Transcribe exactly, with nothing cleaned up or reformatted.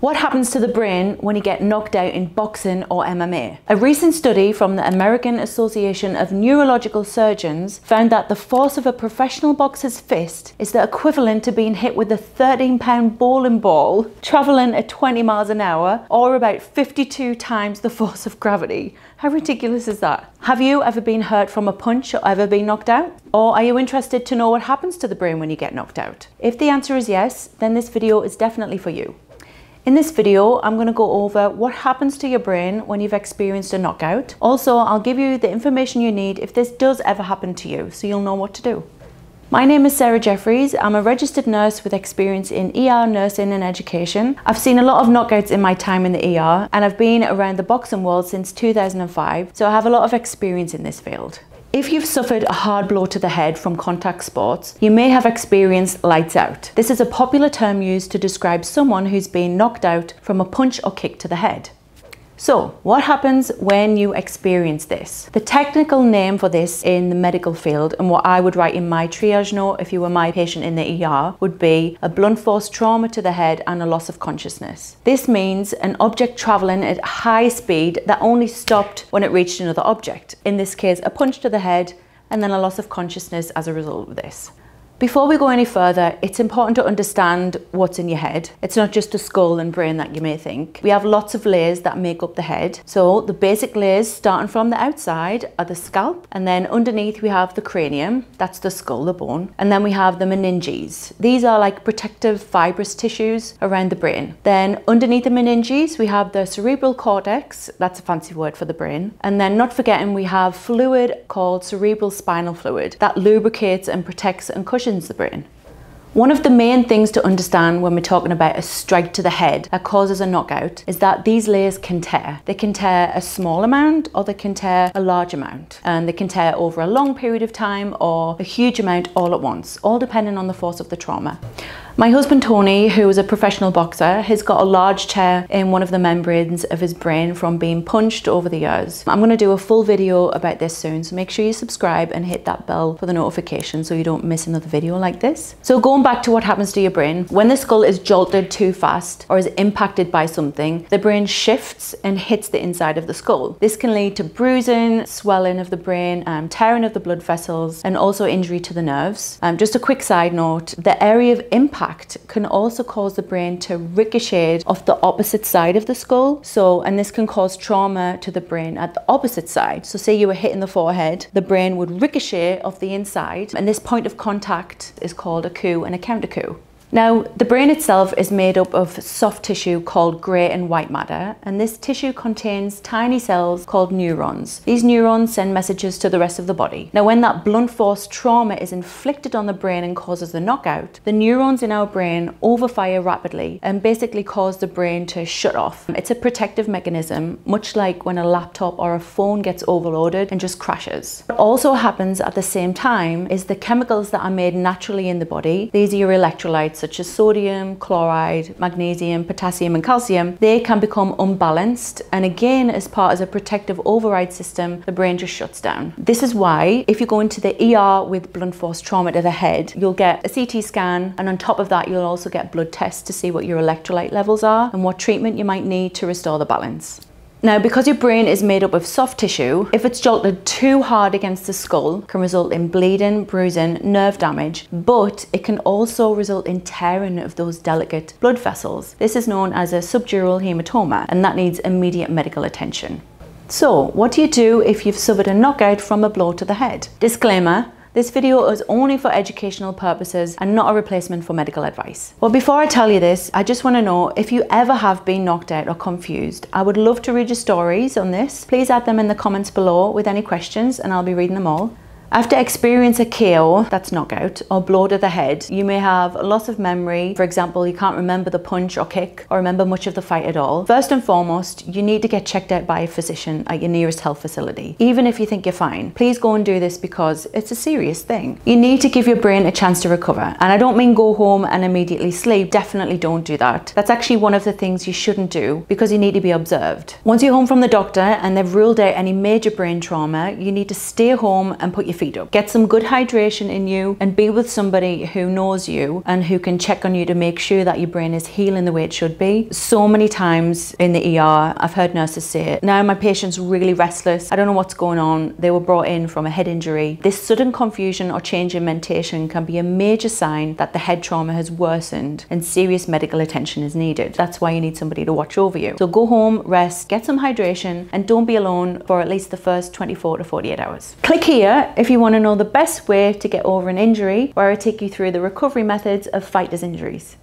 What happens to the brain when you get knocked out in boxing or M M A? A recent study from the American Association of Neurological Surgeons found that the force of a professional boxer's fist is the equivalent to being hit with a thirteen pound bowling ball traveling at twenty miles an hour, or about fifty-two times the force of gravity. How ridiculous is that? Have you ever been hurt from a punch or ever been knocked out? Or are you interested to know what happens to the brain when you get knocked out? If the answer is yes, then this video is definitely for you. In this video, I'm going to go over what happens to your brain when you've experienced a knockout. Also, I'll give you the information you need if this does ever happen to you, so you'll know what to do. My name is Sarah Jeffries. I'm a registered nurse with experience in E R nursing and education. I've seen a lot of knockouts in my time in the E R, and I've been around the boxing world since two thousand five, so I have a lot of experience in this field. If you've suffered a hard blow to the head from contact sports, you may have experienced lights out. This is a popular term used to describe someone who's been knocked out from a punch or kick to the head. So, what happens when you experience this? The technical name for this in the medical field, and what I would write in my triage note if you were my patient in the E R, would be a blunt force trauma to the head and a loss of consciousness. This means an object traveling at high speed that only stopped when it reached another object. In this case, a punch to the head and then a loss of consciousness as a result of this. Before we go any further, it's important to understand what's in your head. It's not just a skull and brain that you may think. We have lots of layers that make up the head. So the basic layers starting from the outside are the scalp, and then underneath we have the cranium, that's the skull, the bone, and then we have the meninges. These are like protective fibrous tissues around the brain. Then underneath the meninges we have the cerebral cortex, that's a fancy word for the brain, and then not forgetting we have fluid called cerebral spinal fluid that lubricates and protects and cushions the brain. One of the main things to understand when we're talking about a strike to the head that causes a knockout is that these layers can tear. They can tear a small amount, or they can tear a large amount, and they can tear over a long period of time or a huge amount all at once, all depending on the force of the trauma. My husband Tony, who is a professional boxer, has got a large tear in one of the membranes of his brain from being punched over the years. I'm going to do a full video about this soon, so make sure you subscribe and hit that bell for the notification so you don't miss another video like this. So going back to what happens to your brain, when the skull is jolted too fast or is impacted by something, the brain shifts and hits the inside of the skull. This can lead to bruising, swelling of the brain, um, tearing of the blood vessels, and also injury to the nerves. Um, just a quick side note, the area of impact can also cause the brain to ricochet off the opposite side of the skull. So, and this can cause trauma to the brain at the opposite side. So say you were hitting the forehead, the brain would ricochet off the inside, and this point of contact is called a coup and a counter coup. Now, the brain itself is made up of soft tissue called grey and white matter, and this tissue contains tiny cells called neurons. These neurons send messages to the rest of the body. Now, when that blunt force trauma is inflicted on the brain and causes the knockout, the neurons in our brain overfire rapidly and basically cause the brain to shut off. It's a protective mechanism, much like when a laptop or a phone gets overloaded and just crashes. What also happens at the same time is the chemicals that are made naturally in the body, these are your electrolytes, such as sodium, chloride, magnesium, potassium and calcium, they can become unbalanced, and again, as part of a protective override system, the brain just shuts down. This is why if you go into the E R with blunt force trauma to the head, you'll get a C T scan, and on top of that you'll also get blood tests to see what your electrolyte levels are and what treatment you might need to restore the balance. Now, because your brain is made up of soft tissue, if it's jolted too hard against the skull, it can result in bleeding, bruising, nerve damage, but it can also result in tearing of those delicate blood vessels. This is known as a subdural hematoma, and that needs immediate medical attention. So, what do you do if you've suffered a knockout from a blow to the head? Disclaimer. This video is only for educational purposes and not a replacement for medical advice. Well, before I tell you this, I just want to know if you ever have been knocked out or confused. I would love to read your stories on this. Please add them in the comments below with any questions and I'll be reading them all. After experiencing a K O, that's knockout, or blow to the head, you may have a loss of memory. For example, you can't remember the punch or kick or remember much of the fight at all. First and foremost, you need to get checked out by a physician at your nearest health facility. Even if you think you're fine, please go and do this because it's a serious thing. You need to give your brain a chance to recover. And I don't mean go home and immediately sleep. Definitely don't do that. That's actually one of the things you shouldn't do because you need to be observed. Once you're home from the doctor and they've ruled out any major brain trauma, you need to stay home and put your feet up. Get some good hydration in you and be with somebody who knows you and who can check on you to make sure that your brain is healing the way it should be. So many times in the E R, I've heard nurses say it, now my patient's really restless, I don't know what's going on, they were brought in from a head injury. This sudden confusion or change in mentation can be a major sign that the head trauma has worsened and serious medical attention is needed. That's why you need somebody to watch over you. So go home, rest, get some hydration, and don't be alone for at least the first twenty-four to forty-eight hours. Click here if you want to know the best way to get over an injury, where I take you through the recovery methods of fighters' injuries.